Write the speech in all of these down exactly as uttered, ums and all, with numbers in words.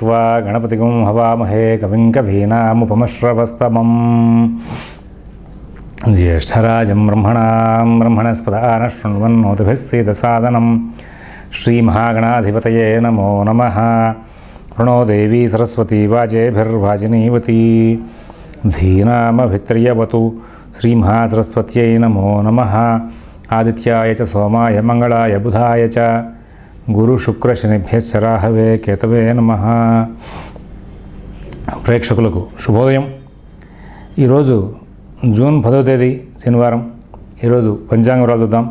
भूत्वा गणपतिगुं हवामहे कविं कवीनामुपमश्रवस्तमं ज्येष्ठराजं ब्रह्मणां ब्रह्मणस्पदान् शृण्वन्नोतिभिस्सीदसादनं श्रीमहागणाधिपतये नमो नमः। प्रणो देवी सरस्वती वाजेभिर्वाजिनीवती धीनामभित्र्यवतु श्रीमहासरस्वत्यै नमो नमः। आदित्याय च सोमाय मंगलाय बुधाय च गुरु शुक्र शनिभ्यश्च राहवे केतवे नमः। ప్రేక్షకులకు శుభోదయం। ఈరోజు జూన్ పదవ తేదీ శనివారం. ఈరోజు పంచాంగం వివరాలు చూద్దాం.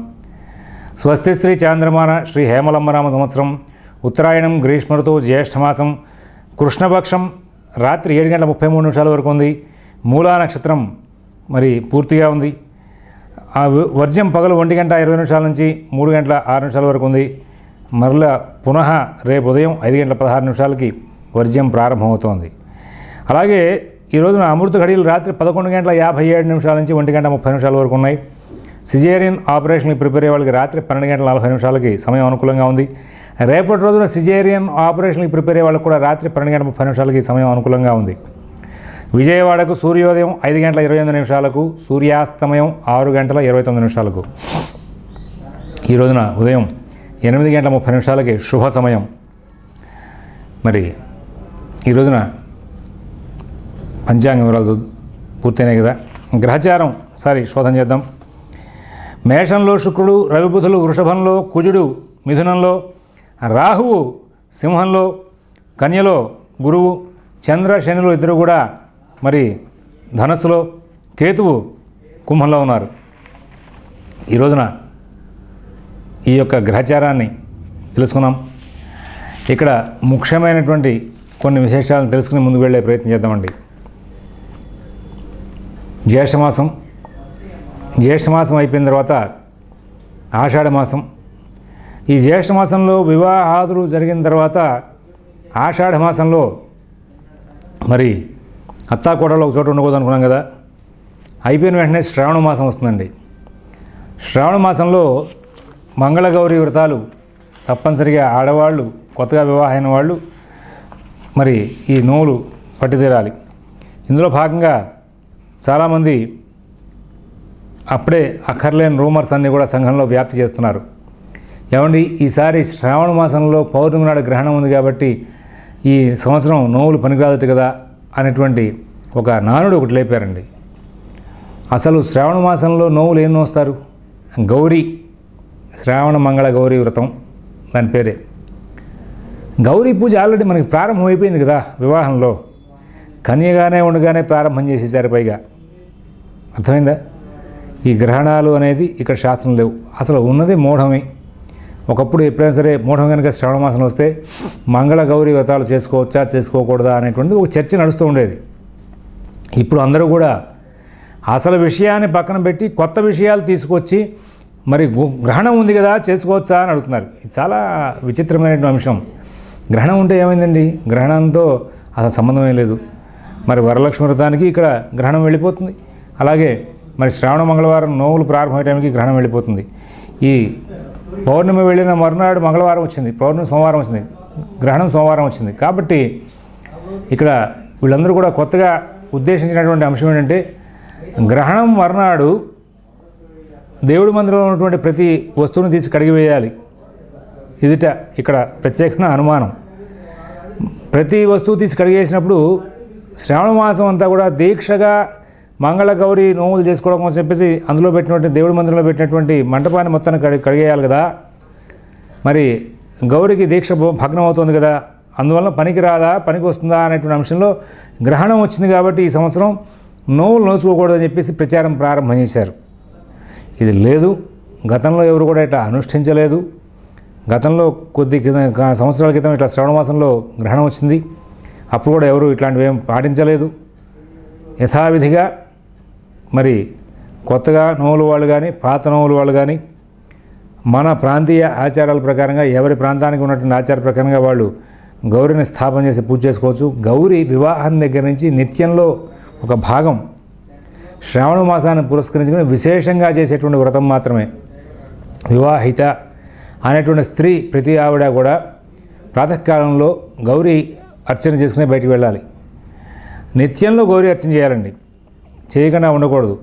స్వస్తి శ్రీ చాంద్రమాన శ్రీ హేమలంబనామ సంవత్సరం ఉత్తరాయణం గ్రీష్మ ఋతువు జ్యేష్ఠమాసం కృష్ణపక్షం రాత్రి ఏడు గంటల ముప్పై మూడు నిమిషాల వరకు ఉంది. మూలా నక్షత్రం మరి పూర్తిగా ఉంది. ఆ వర్జ్యం పగలు ఒంటి గంట ఇరవై నిమిషాల నుంచి మూడు గంటల ఆరు నిమిషాల వరకు ఉంది. మరలా పునః రేపు ఉదయం ఐదు గంటల పదహారు నిమిషాలకి వర్జ్యం ప్రారంభమవుతోంది. అలాగే ఈ రోజున అమృత ఘడియలు రాత్రి పదకొండు గంటల యాభై ఏడు నిమిషాల నుంచి ఒంటి గంట ముప్పై నిమిషాల వరకు ఉన్నాయి. సిజేరియన్ ఆపరేషన్కి ప్రిపేర్ అయ్యే వాళ్ళకి రాత్రి పన్నెండు గంటల నలభై నిమిషాలకి సమయం అనుకూలంగా ఉంది. రేపటి రోజున సిజేరియన్ ఆపరేషన్కి ప్రిపేర్ అయ్యే వాళ్ళకి కూడా రాత్రి పన్నెండు గంటల ముప్పై నిమిషాలకి సమయం అనుకూలంగా ఉంది. విజయవాడకు సూర్యోదయం ఐదు గంటల ఇరవై ఎనిమిది నిమిషాలకు, సూర్యాస్తమయం ఆరు గంటల ఇరవై తొమ్మిది నిమిషాలకు. ఈ రోజున ఉదయం ఎనిమిది గంటల ముప్పై నిమిషాలకి శుభ సమయం. మరి ఈ రోజున పంచాంగ వివరాలు పూర్తయినాయి కదా. గ్రహచారం సారి శోధన చేద్దాం. మేషంలో శుక్రుడు, రవిబుధులు వృషభంలో, కుజుడు మిథునంలో, రాహువు సింహంలో, కన్యలో గురువు, చంద్ర శనులు ఇద్దరు కూడా మరి ధనస్సులో, కేతువు కుంభంలో ఉన్నారు. ఈ రోజున ఈ యొక్క గ్రహచారాన్ని తెలుసుకున్నాం. ఇక్కడ ముఖ్యమైనటువంటి కొన్ని విశేషాలను తెలుసుకుని ముందుకు వెళ్ళే ప్రయత్నం చేద్దామండి. జ్యేష్ఠమాసం జ్యేష్ఠమాసం అయిపోయిన తర్వాత ఆషాఢమాసం. ఈ జ్యేష్ఠమాసంలో వివాహాదులు జరిగిన తర్వాత ఆషాఢమాసంలో మరి అత్తాకోడలో ఒక చోట ఉండకూడదు అనుకున్నాం కదా. అయిపోయిన వెంటనే శ్రావణ మాసం వస్తుందండి. శ్రావణ మాసంలో మంగళగౌరి వ్రతాలు తప్పనిసరిగా ఆడవాళ్ళు, కొత్తగా వివాహమైన వాళ్ళు మరి ఈ నోములు పట్టుదీరాలి. ఇందులో భాగంగా చాలామంది అప్పుడే అక్కర్లేని రూమర్స్ అన్నీ కూడా సంఘంలో వ్యాప్తి చేస్తున్నారు. ఏమండి, ఈసారి శ్రావణ మాసంలో పౌర్ణమి నాడు గ్రహణం ఉంది కాబట్టి ఈ సంవత్సరం నోములు పనికిరాదు కదా అనేటువంటి ఒక నానుడు ఒకటి లేపారండి. అసలు శ్రావణ మాసంలో నోములు ఏం నోస్తారు? గౌరీ, శ్రావణ మంగళ గౌరీ వ్రతం దాని పేరే. గౌరీ పూజ ఆల్రెడీ మనకి ప్రారంభం అయిపోయింది కదా వివాహంలో, కన్యగానే ఉండగానే ప్రారంభం చేసేసారు. పైగా అర్థమైందా, ఈ గ్రహణాలు అనేది ఇక్కడ శాస్త్రం లేవు, అసలు ఉన్నది మూఢమే. ఒకప్పుడు ఎప్పుడైనా సరే మూఢం కనుక శ్రావణ మాసంలో వస్తే మంగళ గౌరీ వ్రతాలు చేసుకోవచ్చా చేసుకోకూడదా అనేటువంటిది ఒక చర్చ నడుస్తూ ఉండేది. ఇప్పుడు అందరూ కూడా అసలు విషయాన్ని పక్కన పెట్టి కొత్త విషయాలు తీసుకొచ్చి మరి గ్రహణం ఉంది కదా చేసుకోవచ్చా అని అడుగుతున్నారు. ఇది చాలా విచిత్రమైనటువంటి అంశం. గ్రహణం ఉంటే ఏమైందండి, గ్రహణంతో అసలు సంబంధం ఏం లేదు. మరి వరలక్ష్మి వ్రతానికి ఇక్కడ గ్రహణం వెళ్ళిపోతుంది. అలాగే మరి శ్రావణ మంగళవారం నోములు ప్రారంభమయ్యే టైంకి గ్రహణం వెళ్ళిపోతుంది. ఈ పౌర్ణమి వెళ్ళిన మరునాడు మంగళవారం వచ్చింది, పౌర్ణమి సోమవారం వచ్చింది, గ్రహణం సోమవారం వచ్చింది. కాబట్టి ఇక్కడ వీళ్ళందరూ కూడా కొత్తగా ఉద్దేశించినటువంటి అంశం ఏంటంటే, గ్రహణం మరునాడు దేవుడి మందిరంలో ఉన్నటువంటి ప్రతి వస్తువుని తీసి కడిగివేయాలి. ఇదిట ఇక్కడ ప్రత్యేకమైన అనుమానం. ప్రతి వస్తువు తీసి కడిగేసినప్పుడు శ్రావణ మాసం అంతా కూడా దీక్షగా మంగళ గౌరీ నోములు చేసుకోవడం కోసం చెప్పేసి అందులో పెట్టినటువంటి దేవుడి మందిరంలో పెట్టినటువంటి మంటపాన్ని మొత్తాన్ని కడి కడిగేయాలి కదా. మరి గౌరికి దీక్ష భగ్నం అవుతుంది కదా, అందువల్ల పనికి రాదా పనికి వస్తుందా అనేటువంటి అంశంలో గ్రహణం వచ్చింది కాబట్టి ఈ సంవత్సరం నోములు నోచుకోకూడదని చెప్పేసి ప్రచారం ప్రారంభం చేశారు. ఇది లేదు, గతంలో ఎవరు కూడా ఇట్లా అనుష్ఠించలేదు. గతంలో కొద్ది సంవత్సరాల క్రితం ఇట్లా శ్రావణ మాసంలో గ్రహణం వచ్చింది, అప్పుడు కూడా ఎవరు ఇట్లాంటివి ఏం పాటించలేదు. యథావిధిగా మరి కొత్తగా నోములు వాళ్ళు కానీ పాత నోములు వాళ్ళు కానీ మన ప్రాంతీయ ఆచారాల ప్రకారంగా, ఎవరి ప్రాంతానికి ఉన్నటువంటి ఆచార ప్రకారంగా వాళ్ళు గౌరిని స్థాపన చేసి పూజ చేసుకోవచ్చు. గౌరీ వివాహం దగ్గర నుంచి నిత్యంలో ఒక భాగం. శ్రావణ మాసాన్ని పురస్కరించుకుని విశేషంగా చేసేటువంటి వ్రతం మాత్రమే. వివాహిత అనేటువంటి స్త్రీ ప్రతి ఆవిడ కూడా ప్రాతకాలంలో గౌరీ అర్చన చేసుకునే బయటికి వెళ్ళాలి. నిత్యంలో గౌరీ అర్చన చేయాలండి, చేయకుండా ఉండకూడదు.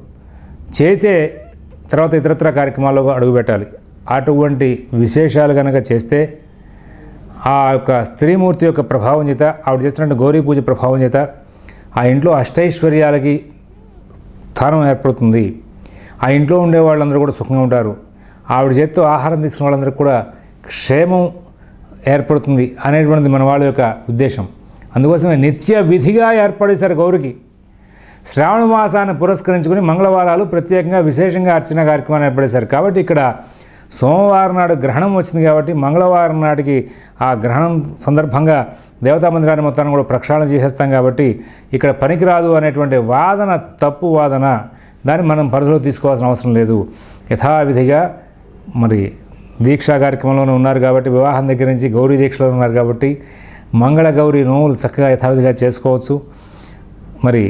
చేసే తర్వాత ఇతరత్ర కార్యక్రమాల్లో అడుగుపెట్టాలి. అటువంటి విశేషాలు కనుక చేస్తే ఆ యొక్క స్త్రీమూర్తి యొక్క ప్రభావం చేత, ఆవిడ చేస్తున్న గౌరీ పూజ ప్రభావం చేత ఆ ఇంట్లో అష్టైశ్వర్యాలకి స్థానం ఏర్పడుతుంది. ఆ ఇంట్లో ఉండే వాళ్ళందరూ కూడా సుఖంగా ఉంటారు. ఆవిడ చేత్తో ఆహారం తీసుకున్న వాళ్ళందరూ కూడా క్షేమం ఏర్పడుతుంది అనేటువంటిది మన వాళ్ళ యొక్క ఉద్దేశం. అందుకోసమే నిత్య విధిగా ఏర్పడేశారు గౌరికి. శ్రావణ మాసాన్ని పురస్కరించుకుని మంగళవారాలు ప్రత్యేకంగా విశేషంగా అర్చన కార్యక్రమాన్ని ఏర్పడేశారు. కాబట్టి ఇక్కడ సోమవారం నాడు గ్రహణం వచ్చింది కాబట్టి మంగళవారం నాటికి ఆ గ్రహణం సందర్భంగా దేవతా మందిరాన్ని మొత్తాన్ని కూడా ప్రక్షాళన చేసేస్తాం. కాబట్టి ఇక్కడ పనికిరాదు అనేటువంటి వాదన తప్పు వాదన, దాన్ని మనం పరిధిలో తీసుకోవాల్సిన అవసరం లేదు. యథావిధిగా మరి దీక్షా కార్యక్రమంలోనే ఉన్నారు కాబట్టి, వివాహం దగ్గర నుంచి గౌరీ దీక్షలో ఉన్నారు కాబట్టి మంగళ గౌరీ నోములు చక్కగా యథావిధిగా చేసుకోవచ్చు. మరి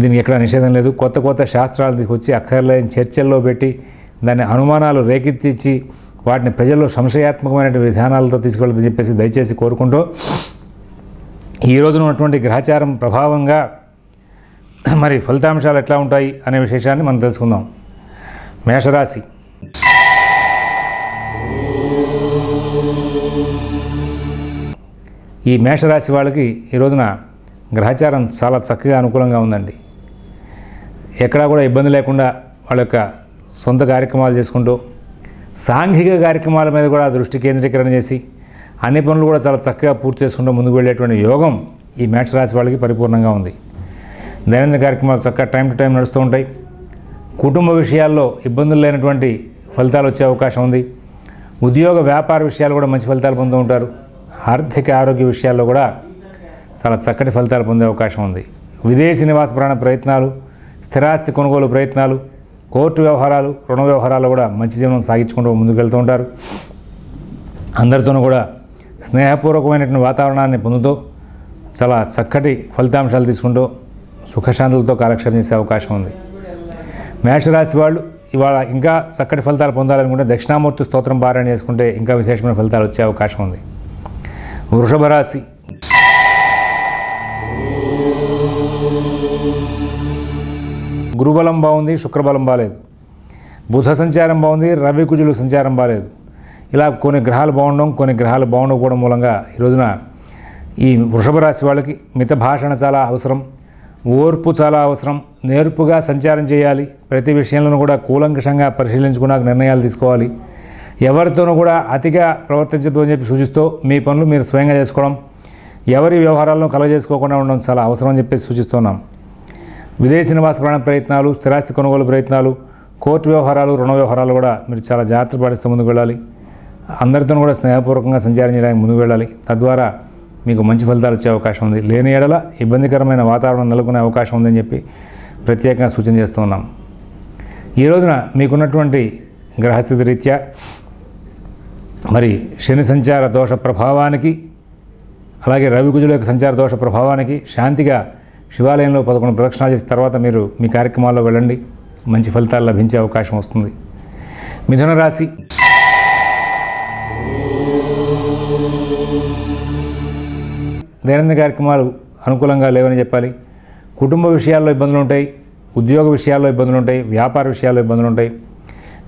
దీనికి ఎక్కడ నిషేధం లేదు. కొత్త కొత్త శాస్త్రాలు తీసుకొచ్చి అక్కర్లేని చర్చల్లో పెట్టి దాని అనుమానాలు రేకెత్తించి వాటిని ప్రజల్లో సంశయాత్మకమైన విధానాలతో తీసుకెళ్ళదని చెప్పేసి దయచేసి కోరుకుంటూ, ఈరోజున ఉన్నటువంటి గ్రహచారం ప్రభావంగా మరి ఫలితాంశాలు ఎట్లా ఉంటాయి అనే విశేషాన్ని మనం తెలుసుకుందాం. మేషరాశి. ఈ మేషరాశి వాళ్ళకి ఈరోజున గ్రహచారం చాలా చక్కగా అనుకూలంగా ఉందండి. ఎక్కడా కూడా ఇబ్బంది లేకుండా వాళ్ళ యొక్క సొంత కార్యక్రమాలు చేసుకుంటూ, సాంఘిక కార్యక్రమాల మీద కూడా దృష్టి కేంద్రీకరణ చేసి అన్ని పనులు కూడా చాలా చక్కగా పూర్తి చేసుకుంటూ ముందుకు వెళ్ళేటువంటి యోగం ఈ మేషరాశి వాళ్ళకి పరిపూర్ణంగా ఉంది. దైనందిన కార్యక్రమాలు చక్కగా టైం టు టైం నడుస్తూ ఉంటాయి. కుటుంబ విషయాల్లో ఇబ్బందులు లేనటువంటి ఫలితాలు వచ్చే అవకాశం ఉంది. ఉద్యోగ వ్యాపార విషయాలు కూడా మంచి ఫలితాలు పొందుతూ ఉంటారు. ఆర్థిక ఆరోగ్య విషయాల్లో కూడా చాలా చక్కటి ఫలితాలు పొందే అవకాశం ఉంది. విదేశీ నివాస ప్రాణ ప్రయత్నాలు, స్థిరాస్తి కొనుగోలు ప్రయత్నాలు, కోర్టు వ్యవహారాలు, రుణ వ్యవహారాలు కూడా మంచి జీవనం సాగించుకుంటూ ముందుకు వెళ్తూ ఉంటారు. అందరితోనూ కూడా స్నేహపూర్వకమైనటువంటి వాతావరణాన్ని పొందుతూ చాలా చక్కటి ఫలితాంశాలు తీసుకుంటూ సుఖశాంతులతో కాలక్షేపం చేసే అవకాశం ఉంది. మేషరాశి వాళ్ళు ఇవాళ ఇంకా చక్కటి ఫలితాలు పొందాలనుకుంటే దక్షిణామూర్తి స్తోత్రం పారాయణ చేసుకుంటే ఇంకా విశేషమైన ఫలితాలు వచ్చే అవకాశం ఉంది. వృషభ రాశి. గురుబలం బాగుంది, శుక్రబలం బాలేదు, బుధ సంచారం బాగుంది, రవి కుజులు సంచారం బాలేదు. ఇలా కొన్ని గ్రహాలు బాగుండడం, కొన్ని గ్రహాలు బాగుండకపోవడం మూలంగా ఈరోజున ఈ వృషభ రాశి వాళ్ళకి మిత భాషణ చాలా అవసరం, ఓర్పు చాలా అవసరం. నేర్పుగా సంచారం చేయాలి. ప్రతి విషయంలోనూ కూడా కూలంకషంగా పరిశీలించుకున్న నిర్ణయాలు తీసుకోవాలి. ఎవరితోనూ కూడా అతిగా ప్రవర్తించదు అని చెప్పి సూచిస్తూ మీ పనులు మీరు స్వయంగా చేసుకోవడం, ఎవరి వ్యవహారాలను కలగజేసుకోకుండా ఉండడం చాలా అవసరం అని చెప్పేసి సూచిస్తున్నాం. విదేశీ నివాస ప్రాణ ప్రయత్నాలు, స్థిరాస్తి కొనుగోలు ప్రయత్నాలు, కోర్టు వ్యవహారాలు, రుణ వ్యవహారాలు కూడా మీరు చాలా జాగ్రత్త పాటిస్తూ ముందుకు వెళ్ళాలి. అందరితో కూడా స్నేహపూర్వకంగా సంచారం చేయడానికి ముందుకు వెళ్ళాలి. తద్వారా మీకు మంచి ఫలితాలు వచ్చే అవకాశం ఉంది. లేని ఎడల ఇబ్బందికరమైన వాతావరణం నెలకొనే అవకాశం ఉందని చెప్పి ప్రత్యేకంగా సూచన చేస్తూ ఉన్నాం. ఈ రోజున మీకున్నటువంటి గ్రహస్థితి రీత్యా మరి శని సంచార దోష ప్రభావానికి, అలాగే రవి కుజుల యొక్క సంచార దోష ప్రభావానికి శాంతిగా శివాలయంలో పదకొండు ప్రదక్షిణాలు చేసిన తర్వాత మీరు మీ కార్యక్రమాల్లో వెళ్ళండి. మంచి ఫలితాలు లభించే అవకాశం వస్తుంది. మిథున రాశి. దైనందిన కార్యక్రమాలు అనుకూలంగా లేవని చెప్పాలి. కుటుంబ విషయాల్లో ఇబ్బందులు ఉంటాయి, ఉద్యోగ విషయాల్లో ఇబ్బందులు ఉంటాయి, వ్యాపార విషయాల్లో ఇబ్బందులు ఉంటాయి.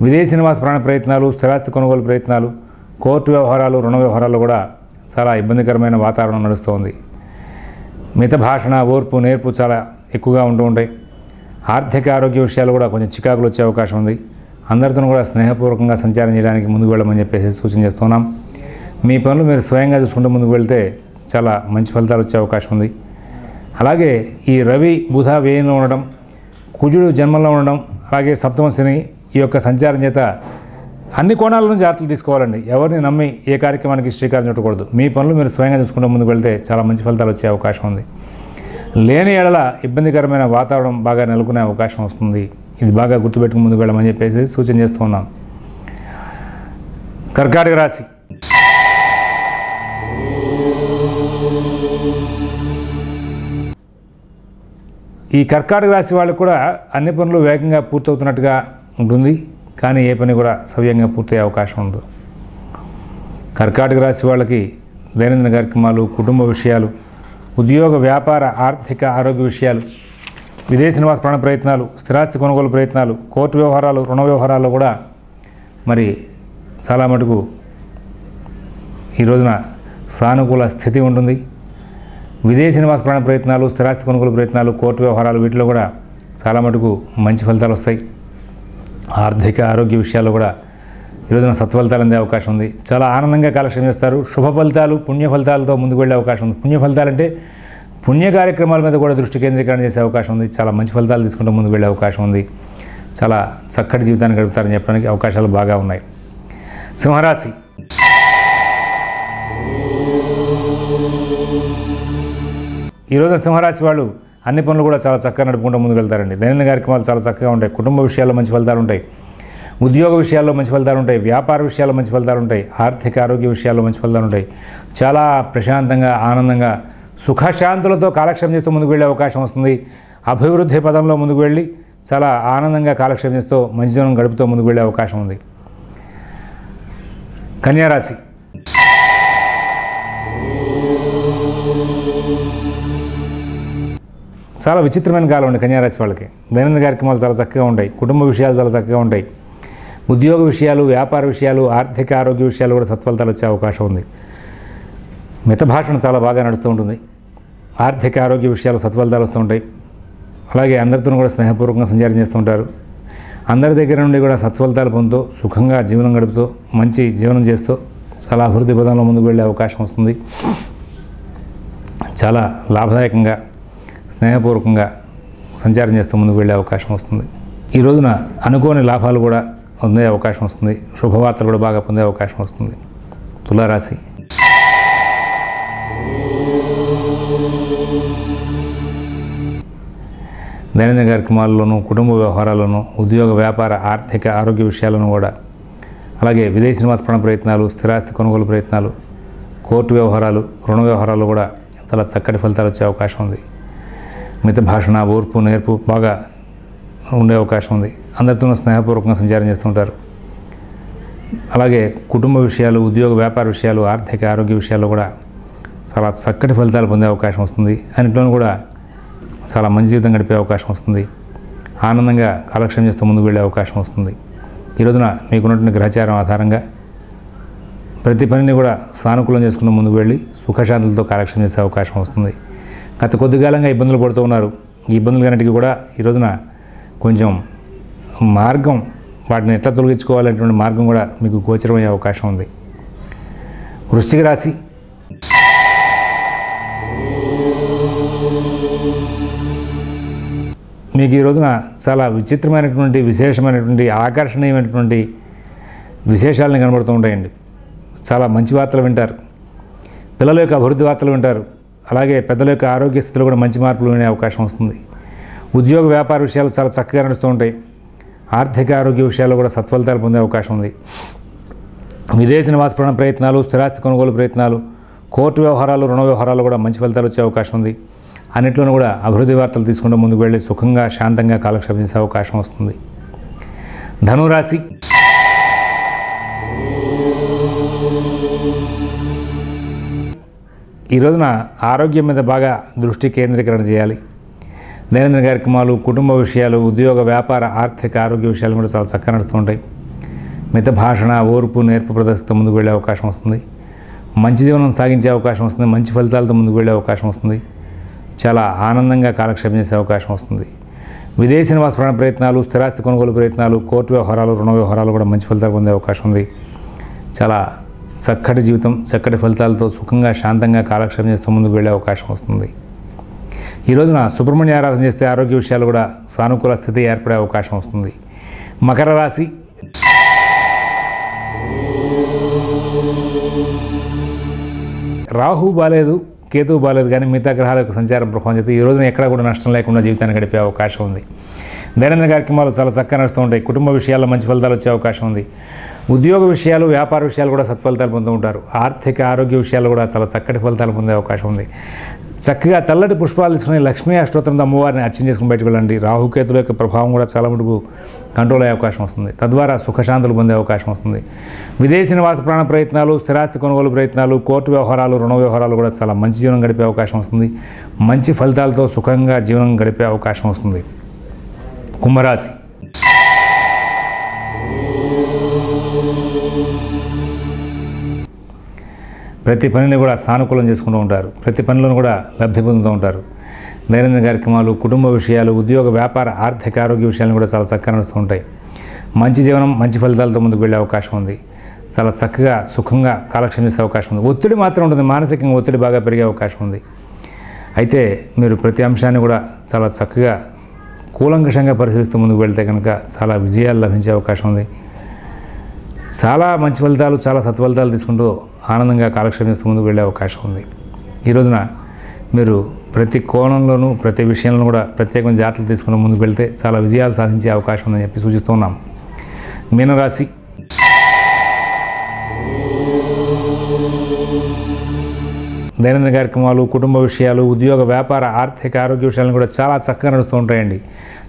విదేశీ నివాస ప్రాణ ప్రయత్నాలు, స్థిరాస్తి కొనుగోలు ప్రయత్నాలు, కోర్టు వ్యవహారాలు, రుణ వ్యవహారాలు కూడా చాలా ఇబ్బందికరమైన వాతావరణం నడుస్తుంది. మిత భాషణ, ఓర్పు, నేర్పు చాలా ఎక్కువగా ఉంటూ ఉంటాయి. ఆర్థిక ఆరోగ్య విషయాలు కూడా కొంచెం చికాకులు వచ్చే అవకాశం ఉంది. అందరితోనూ కూడా స్నేహపూర్వకంగా సంచారం చేయడానికి ముందుకు వెళ్ళమని చెప్పేసి సూచన చేస్తున్నాం. మీ పనులు మీరు స్వయంగా చూసుకుంటూ ముందుకు వెళ్తే చాలా మంచి ఫలితాలు వచ్చే అవకాశం ఉంది. అలాగే ఈ రవి బుధ వ్యయంలో ఉండడం, కుజుడు జన్మంలో ఉండడం, అలాగే సప్తమ శని ఈ యొక్క సంచారం చేత అన్ని కోణాలను జాగ్రత్తలు తీసుకోవాలండి. ఎవరిని నమ్మి ఏ కార్యక్రమానికి శ్రీకారం చుట్టకూడదు. మీ పనులు మీరు స్వయంగా చూసుకుంటూ ముందుకు వెళ్తే చాలా మంచి ఫలితాలు వచ్చే అవకాశం ఉంది. లేని ఎడల ఇబ్బందికరమైన వాతావరణం బాగా నెలకొనే అవకాశం వస్తుంది. ఇది బాగా గుర్తుపెట్టుకుని ముందుకు వెళ్ళమని చెప్పేసి సూచన చేస్తూ ఉన్నాం. కర్కాటక రాశి. ఈ కర్కాటక రాశి వాళ్ళకు కూడా అన్ని పనులు వేగంగా పూర్తవుతున్నట్టుగా ఉంటుంది, కానీ ఏ పని కూడా సవ్యంగా పూర్తయ్యే అవకాశం ఉండదు. కర్కాటక రాశి వాళ్ళకి దైనందిన కార్యక్రమాలు, కుటుంబ విషయాలు, ఉద్యోగ వ్యాపార ఆర్థిక ఆరోగ్య విషయాలు విదేశీ నివాస ప్రాణ ప్రయత్నాలు స్థిరాస్తి కొనుగోలు ప్రయత్నాలు కోర్టు వ్యవహారాలు రుణ వ్యవహారాలు కూడా మరి చాలా మటుకు ఈ రోజున సానుకూల స్థితి ఉంటుంది. విదేశీ నివాస ప్రాణ ప్రయత్నాలు స్థిరాస్తి కొనుగోలు ప్రయత్నాలు కోర్టు వ్యవహారాలు వీటిలో కూడా చాలా మటుకు మంచి ఫలితాలు వస్తాయి. ఆర్థిక ఆరోగ్య విషయాల్లో కూడా ఈరోజున సత్ఫలితాలు అందే అవకాశం ఉంది. చాలా ఆనందంగా కాలక్షేపం చేస్తారు. శుభ ఫలితాలు పుణ్య ఫలితాలతో ముందుకు వెళ్ళే అవకాశం ఉంది. పుణ్య ఫలితాలు అంటే పుణ్య కార్యక్రమాల మీద కూడా దృష్టి కేంద్రీకరణ చేసే అవకాశం ఉంది. చాలా మంచి ఫలితాలు తీసుకుంటూ ముందుకు వెళ్ళే అవకాశం ఉంది. చాలా చక్కటి జీవితాన్ని గడుపుతారని చెప్పడానికి అవకాశాలు బాగా ఉన్నాయి. సింహరాశి ఈరోజు సింహరాశి వాళ్ళు అన్ని పనులు కూడా చాలా చక్కగా నడుపుకుంటూ ముందుకు వెళ్తారండి. దైనందిన కార్యక్రమాలు చాలా చక్కగా ఉంటాయి. కుటుంబ విషయాల్లో మంచి ఫలితాలు ఉంటాయి. ఉద్యోగ విషయాల్లో మంచి ఫలితాలు ఉంటాయి. వ్యాపార విషయాల్లో మంచి ఫలితాలు ఉంటాయి. ఆర్థిక ఆరోగ్య విషయాల్లో మంచి ఫలితాలు ఉంటాయి. చాలా ప్రశాంతంగా ఆనందంగా సుఖశాంతులతో కాలక్షేపం చేస్తూ ముందుకు వెళ్ళే అవకాశం వస్తుంది. అభివృద్ధి పదంలో ముందుకు వెళ్ళి చాలా ఆనందంగా కాలక్షేపం చేస్తూ మంచి జీవనం గడుపుతూ ముందుకు వెళ్ళే అవకాశం ఉంది. కన్యారాశి చాలా విచిత్రమైన కాలం ఉంది. కన్యారాశి వాళ్ళకి దైనందిన కార్యక్రమాలు చాలా చక్కగా ఉంటాయి. కుటుంబ విషయాలు చాలా చక్కగా ఉంటాయి. ఉద్యోగ విషయాలు వ్యాపార విషయాలు ఆర్థిక ఆరోగ్య విషయాలు కూడా సత్ఫలితాలు వచ్చే అవకాశం ఉంది. మిత భాషణ చాలా బాగా నడుస్తూ ఉంటుంది. ఆర్థిక ఆరోగ్య విషయాలు సత్ఫలితాలు వస్తూ ఉంటాయి. అలాగే అందరితో కూడా స్నేహపూర్వకంగా సంచారం చేస్తూ ఉంటారు. అందరి దగ్గర నుండి కూడా సత్ఫలితాలు పొందుతూ సుఖంగా జీవనం గడుపుతూ మంచి జీవనం చేస్తూ చాలా అభివృద్ధి పదంలో ముందుకు వెళ్ళే అవకాశం వస్తుంది. చాలా లాభదాయకంగా స్నేహపూర్వకంగా సంచారం చేస్తూ ముందుకు వెళ్ళే అవకాశం వస్తుంది. ఈ రోజున అనుకోని లాభాలు కూడా పొందే అవకాశం వస్తుంది. శుభవార్తలు కూడా బాగా పొందే అవకాశం వస్తుంది. తులారాశి దైనందిన కార్యక్రమాల్లోనూ కుటుంబ వ్యవహారాల్లోనూ ఉద్యోగ వ్యాపార ఆర్థిక ఆరోగ్య విషయాలను కూడా అలాగే విదేశీ నివాస ప్రాణ ప్రయత్నాలు స్థిరాస్తి కొనుగోలు ప్రయత్నాలు కోర్టు వ్యవహారాలు రుణ వ్యవహారాలు కూడా చాలా చక్కటి ఫలితాలు వచ్చే అవకాశం ఉంది. మిత భాషణ ఓర్పు నేర్పు బాగా ఉండే అవకాశం ఉంది. అందరితోనూ స్నేహపూర్వకంగా సంచారం చేస్తుంటారు. అలాగే కుటుంబ విషయాలు ఉద్యోగ వ్యాపార విషయాలు ఆర్థిక ఆరోగ్య విషయాల్లో కూడా చాలా చక్కటి ఫలితాలు పొందే అవకాశం వస్తుంది. అన్నింటిలోనూ కూడా చాలా మంచి జీవితం గడిపే అవకాశం వస్తుంది. ఆనందంగా కాలక్షేపం చేస్తూ ముందుకు వెళ్ళే అవకాశం వస్తుంది. ఈ రోజున మీకున్నటువంటి గ్రహచారం ఆధారంగా ప్రతి పనిని కూడా సానుకూలం చేసుకుని ముందుకు వెళ్ళి సుఖశాంతులతో కాలక్షేపం చేసే అవకాశం వస్తుంది. గత కొద్ది కాలంగా ఇబ్బందులు పడుతూ ఉన్నారు. ఈ ఇబ్బందులన్నిటికీ కూడా ఈ రోజున కొంచెం మార్గం వాటిని ఎట్లా తొలగించుకోవాలనేటువంటి మార్గం కూడా మీకు గోచరమయ్యే అవకాశం ఉంది. వృశ్చిక రాశి మీకు ఈ రోజున చాలా విచిత్రమైనటువంటి విశేషమైనటువంటి ఆకర్షణీయమైనటువంటి విశేషాలను కనబడుతూ ఉంటాయండి. చాలా మంచి వార్తలు వింటారు. పిల్లల యొక్క అభివృద్ధి వార్తలు వింటారు. అలాగే పెద్దల యొక్క ఆరోగ్య స్థితిలో కూడా మంచి మార్పులు వినే అవకాశం వస్తుంది. ఉద్యోగ వ్యాపార విషయాలు చాలా చక్కగా నడుస్తూ ఉంటాయి. ఆర్థిక ఆరోగ్య విషయాల్లో కూడా సత్ఫలితాలు పొందే అవకాశం ఉంది. విదేశీ నివాస ప్రాణ ప్రయత్నాలు స్థిరాస్తి కొనుగోలు ప్రయత్నాలు కోర్టు వ్యవహారాలు రుణ వ్యవహారాలు కూడా మంచి ఫలితాలు వచ్చే అవకాశం ఉంది. అన్నింటిలోనూ కూడా అభివృద్ధి వార్తలు తీసుకుంటూ ముందుకు వెళ్ళి సుఖంగా శాంతంగా కాలక్షేపం చేసే అవకాశం వస్తుంది. ధనురాశి ఈ రోజున ఆరోగ్యం మీద బాగా దృష్టి కేంద్రీకరణ చేయాలి. దైనందిన కార్యక్రమాలు కుటుంబ విషయాలు ఉద్యోగ వ్యాపార ఆర్థిక ఆరోగ్య విషయాలు కూడా చాలా చక్కగా నడుస్తూ ఉంటాయి. మిత భాషణ ఓర్పు నేర్పు ప్రదర్శనతో ముందుకు వెళ్ళే అవకాశం వస్తుంది. మంచి జీవనం సాగించే అవకాశం వస్తుంది. మంచి ఫలితాలతో ముందుకు వెళ్ళే అవకాశం వస్తుంది. చాలా ఆనందంగా కాలక్షేపం చేసే అవకాశం వస్తుంది. విదేశీ నివాస ప్రాణ ప్రయత్నాలు స్థిరాస్తి కొనుగోలు ప్రయత్నాలు కోర్టు వ్యవహారాలు రుణ వ్యవహారాలు కూడా మంచి ఫలితాలు పొందే అవకాశం ఉంది. చాలా చక్కటి జీవితం చక్కటి ఫలితాలతో సుఖంగా శాంతంగా కాలక్షేపం చేస్తూ ముందుకు వెళ్ళే అవకాశం వస్తుంది. ఈ రోజున సుబ్రహ్మణ్య ఆరాధన చేస్తే ఆరోగ్య విషయాలు కూడా సానుకూల స్థితి ఏర్పడే అవకాశం వస్తుంది. మకర రాశి రాహు బాలేదు కేతు బాలేదు కానీ మిగతా గ్రహాల యొక్క సంచారం ప్రభావం చేస్తే ఈ రోజున ఎక్కడా కూడా నష్టం లేకుండా జీవితాన్ని గడిపే అవకాశం ఉంది. దైనందిన కార్యక్రమాలు చాలా చక్కగా నడుస్తూ ఉంటాయి. కుటుంబ విషయాల్లో మంచి ఫలితాలు వచ్చే అవకాశం ఉంది. ఉద్యోగ విషయాలు వ్యాపార విషయాలు కూడా సత్ఫలితాలు పొందుతూ ఉంటారు. ఆర్థిక ఆరోగ్య విషయాలు కూడా చాలా చక్కటి ఫలితాలు పొందే అవకాశం ఉంది. చక్కగా తెల్లటి పుష్పాలు తీసుకుని లక్ష్మీ అష్టోత్తరంతో అమ్మవారిని అర్చన చేసుకుని బయటకు వెళ్ళండి. రాహుకేతుల యొక్క ప్రభావం కూడా చాలా మటుకు కంట్రోల్ అయ్యే అవకాశం వస్తుంది. తద్వారా సుఖశాంతులు పొందే అవకాశం వస్తుంది. విదేశీ నివాస ప్రాణ ప్రయత్నాలు, స్థిరాస్తి కొనుగోలు ప్రయత్నాలు, కోర్టు వ్యవహారాలు, రుణ వ్యవహారాలు కూడా చాలా మంచి జీవనం గడిపే అవకాశం వస్తుంది. మంచి ఫలితాలతో సుఖంగా జీవనం గడిపే అవకాశం వస్తుంది. కుంభరాశి. ప్రతి పనిని కూడా సానుకూలం చేసుకుంటూ ఉంటారు. ప్రతి పనిలోనూ కూడా లబ్ధి పొందుతూ ఉంటారు. దైనందిన కార్యక్రమాలు, కుటుంబ విషయాలు, ఉద్యోగ, వ్యాపార, ఆర్థిక, ఆరోగ్య విషయాలను కూడా చాలా చక్కగా నడుస్తూ ఉంటాయి. మంచి జీవనం, మంచి ఫలితాలతో ముందుకు వెళ్ళే అవకాశం ఉంది. చాలా చక్కగా సుఖంగా కాలక్షేపం చేసే అవకాశం ఉంది. ఒత్తిడి మాత్రం ఉంటుంది. మానసికంగా ఒత్తిడి బాగా పెరిగే అవకాశం ఉంది. అయితే మీరు ప్రతి అంశాన్ని కూడా చాలా చక్కగా కూలంకషంగా పరిశీలిస్తూ ముందుకు వెళ్తే కనుక చాలా విజయాలు లభించే అవకాశం ఉంది. చాలా మంచి ఫలితాలు, చాలా సత్ఫలితాలు తీసుకుంటూ ఆనందంగా కాలక్షేపం చేస్తూ ముందుకు వెళ్ళే అవకాశం ఉంది. ఈ రోజున మీరు ప్రతి కోణంలోనూ, ప్రతి విషయంలో కూడా ప్రత్యేకమైన జాగ్రత్తలు తీసుకుని ముందుకు వెళ్తే చాలా విజయాలు సాధించే అవకాశం ఉందని చెప్పి సూచిస్తూ ఉన్నాం. మీనరాశి. దైనందిన కార్యక్రమాలు, కుటుంబ విషయాలు, ఉద్యోగ, వ్యాపార, ఆర్థిక, ఆరోగ్య విషయాలను కూడా చాలా చక్కగా నడుస్తూ ఉంటాయండి.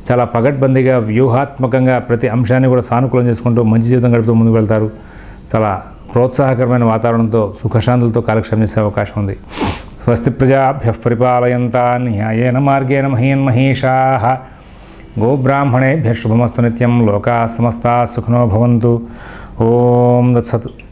చాలా పగడ్బందీగా, వ్యూహాత్మకంగా ప్రతి అంశాన్ని కూడా సానుకూలం చేసుకుంటూ మంచి జీవితం గడుపుతూ ముందుకు వెళ్తారు. చాలా ప్రోత్సాహకరమైన వాతావరణంతో సుఖశాంతులతో కాలక్షేపం చేసే అవకాశం ఉంది. స్వస్తి ప్రజాభ్య పరిపాలయంతా న్యాయేన మార్గేణ మహీన్ మహిషా గోబ్రాహ్మణేభ్య శుభమస్తు నిత్యం లోకా సమస్తా సుఖినో భవంతు. ఓం దత్సత్.